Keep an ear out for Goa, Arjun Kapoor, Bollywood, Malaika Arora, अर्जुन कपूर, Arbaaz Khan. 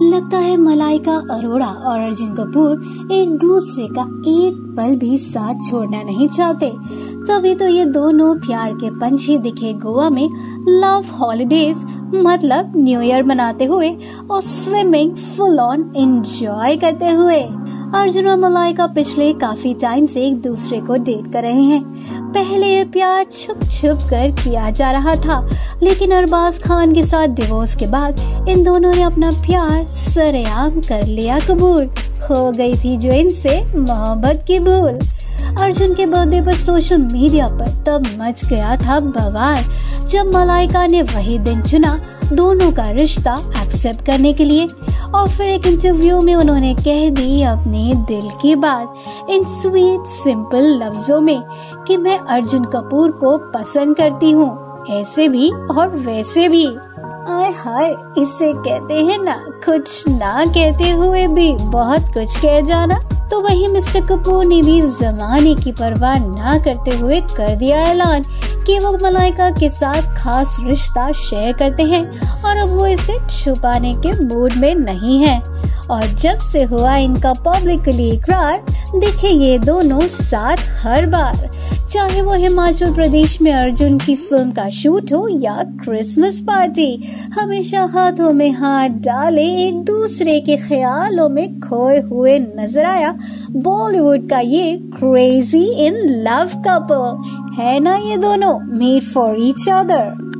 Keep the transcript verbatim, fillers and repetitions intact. लगता है मलाइका अरोड़ा और अर्जुन कपूर एक दूसरे का एक पल भी साथ छोड़ना नहीं चाहते। तभी तो ये दोनों प्यार के पंछी दिखे गोवा में लव हॉलिडेज मतलब न्यू ईयर मनाते हुए और स्विमिंग फुल ऑन एंजॉय करते हुए। अर्जुन और मलाइका पिछले काफी टाइम से एक दूसरे को डेट कर रहे हैं। पहले ये प्यार छुप छुप कर किया जा रहा था, लेकिन अरबाज खान के साथ डिवोर्स के बाद इन दोनों ने अपना प्यार सरेआम कर लिया कबूल। हो गई थी जो इनसे मोहब्बत की भूल। अर्जुन के बर्थडे पर सोशल मीडिया पर तब मच गया था बवाल, जब मलाइका ने वही दिन चुना दोनों का रिश्ता एक्सेप्ट करने के लिए। और फिर एक इंटरव्यू में उन्होंने कह दी अपने दिल की बात इन स्वीट सिंपल लफ्जों में कि मैं अर्जुन कपूर को पसंद करती हूँ, ऐसे भी और वैसे भी। आय हाय, इसे कहते हैं ना कुछ ना कहते हुए भी बहुत कुछ कह जाना। तो वही मिस्टर कपूर ने भी जमाने की परवाह ना करते हुए कर दिया ऐलान कि वो मलाइका के साथ खास रिश्ता शेयर करते हैं और अब वो इसे छुपाने के मूड में नहीं है। और जब से हुआ इनका पब्लिकली इकरार, दिखे ये दोनों साथ हर बार, चाहे वो हिमाचल प्रदेश में अर्जुन की फिल्म का शूट हो या क्रिसमस पार्टी, हमेशा हाथों में हाथ डाले एक दूसरे के ख्यालों में खोए हुए नजर आया बॉलीवुड का ये क्रेजी इन लव कपल। है ना ये दोनों मेड फॉर ईच अदर।